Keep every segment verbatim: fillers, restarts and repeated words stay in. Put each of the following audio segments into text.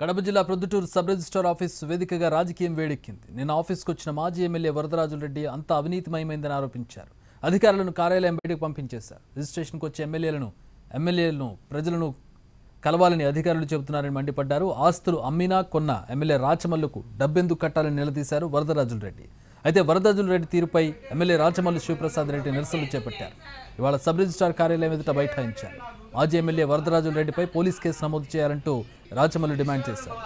కడప జిల్లా Proddatur sub register office వేదికగా రాజకీయం వేడెక్కింది. నిన్న ఆఫీస్‌కి వచ్చిన మాజీ ఎమ్మెల్యే వరదరాజులు రెడ్డి అంత అవినీతిమయమైందని ఆరోపించారు. అధికారులను కార్యాలయం బయటికి పంపించేశారు. రిజిస్ట్రేషన్‌కి వచ్చే ఎమ్మెల్యేలను ఎమ్మెల్యేలను ప్రజలను కలవాలని అధికారులు చెబుతున్నారని మండిపడ్డారు. ఆస్తులు అమ్మినా కొన్న ఎమ్మెల్యే రాచమల్లుకు డబ్బెందుకు కట్టాలని నిలదీశారు వరదరాజులు రెడ్డి. అయితే వరదరాజులు రెడ్డి తీరుపై ఎమ్మెల్యే రాచమల్లు శివప్రసాద్ రెడ్డి నిరసనలు చేపట్టారు. ఇవాళ సబ్ రిజిస్ట్రార్ కార్యాలయం ఎదుట బైఠాయించారు. మాజీ ఎమ్మెల్యే వరదరాజులు రెడ్డిపై పోలీస్ కేసు నమోదు చేయాలంటూ రాచమల్లు డిమాండ్ చేశారు.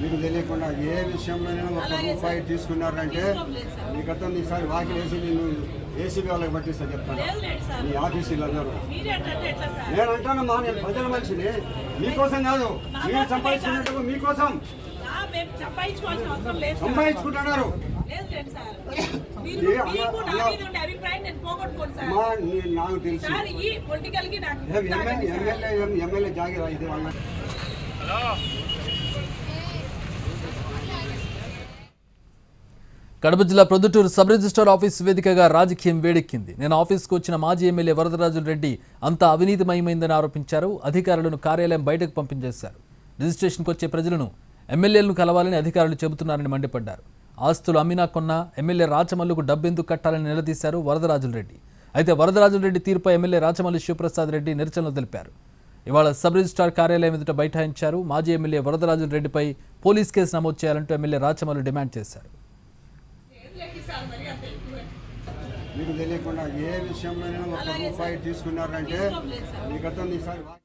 మీకు తెలియకుండా ఏ విషయంలోనైనా ఒక రూపాయి తీసుకున్నారంటే మీకతో ఈసారి వాకి వేసి నేను ఏసీబీ వాళ్ళకి పట్టిస్తా చెప్తాను. మీ ఆఫీసులు అందరూ నేను అంటానమ్మా, నేను ప్రజల మనిషిని, మీకోసం కాదు. మీరు సంపాదించుకున్నట్టు మీకోసం సంపాదించుకుంటున్నారు. నాకు తెలుసు ఎమ్మెల్యే జాగిరా ఇది వాళ్ళ. కడప జిల్లా ప్రొద్దుటూరు సబ్ రిజిస్టర్ ఆఫీస్ వేదికగా రాజకీయం వేడెక్కింది. నేను ఆఫీస్కు వచ్చిన మాజీ ఎమ్మెల్యే వరదరాజులు రెడ్డి అంతా అవినీతిమయమైందని ఆరోపించారు. అధికారులను కార్యాలయం బయటకు పంపించేశారు. రిజిస్ట్రేషన్కి వచ్చే ప్రజలను ఎమ్మెల్యేలను కలవాలని అధికారులు చెబుతున్నారని మండిపడ్డారు. ఆస్తులు అమ్మినా కొన్నా ఎమ్మెల్యే రాచమల్లుకు డబ్బెందుకు కట్టాలని నిలదీశారు వరదరాజులు రెడ్డి. అయితే వరదరాజులు రెడ్డి తీరుపై ఎమ్మెల్యే రాచమల్లు శివప్రసాద్ రెడ్డి నిరసనలు తెలిపారు. ఇవాళ సబ్ రిజిస్ట్రార్ కార్యాలయం ఎదుట బైఠాయించారు. మాజీ ఎమ్మెల్యే వరదరాజులు రెడ్డిపై పోలీస్ కేసు నమోదు చేయాలంటూ ఎమ్మెల్యే రాచమల్లు డిమాండ్ చేశారు. మీకు తెలియకుండా ఏ విషయంలోనైనా ఒక రూపాయి తీసుకున్నారంటే మీకతో ఈసారి